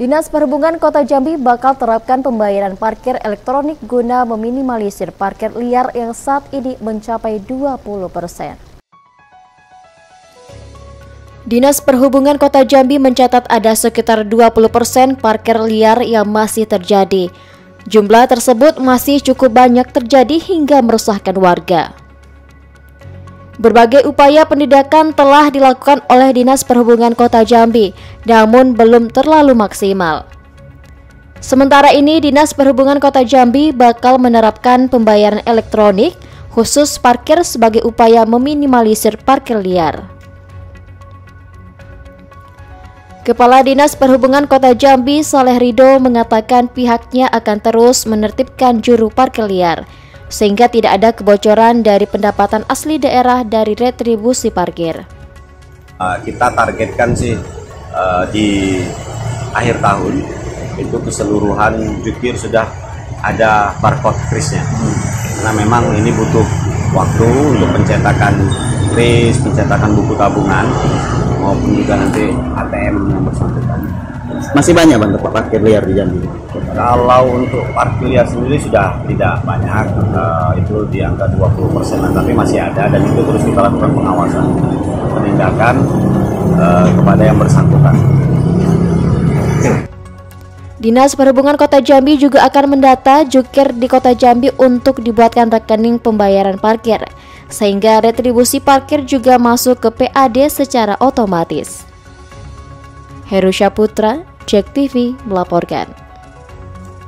Dinas Perhubungan Kota Jambi bakal terapkan pembayaran parkir elektronik guna meminimalisir parkir liar yang saat ini mencapai 20%. Dinas Perhubungan Kota Jambi mencatat ada sekitar 20% parkir liar yang masih terjadi. Jumlah tersebut masih cukup banyak terjadi hingga merusakkan warga. Berbagai upaya penindakan telah dilakukan oleh Dinas Perhubungan Kota Jambi, namun belum terlalu maksimal. Sementara ini, Dinas Perhubungan Kota Jambi bakal menerapkan pembayaran elektronik khusus parkir sebagai upaya meminimalisir parkir liar. Kepala Dinas Perhubungan Kota Jambi, Soleh Ridho, mengatakan pihaknya akan terus menertibkan juru parkir liar, sehingga tidak ada kebocoran dari pendapatan asli daerah dari retribusi parkir. Kita targetkan sih di akhir tahun itu keseluruhan jukir sudah ada barcode krisnya. Karena memang ini butuh waktu untuk pencetakan kris, pencetakan buku tabungan, maupun juga nanti ATM yang bersangkutan. Masih banyak bentuk parkir liar di Jambi? Kalau untuk parkir liar sendiri sudah tidak banyak, itu di angka 20%, tapi masih ada, dan itu terus kita lakukan pengawasan, penindakan kepada yang bersangkutan. Dinas Perhubungan Kota Jambi juga akan mendata jukir di Kota Jambi untuk dibuatkan rekening pembayaran parkir, sehingga retribusi parkir juga masuk ke PAD secara otomatis. Heru Syaputra, JEK TV melaporkan.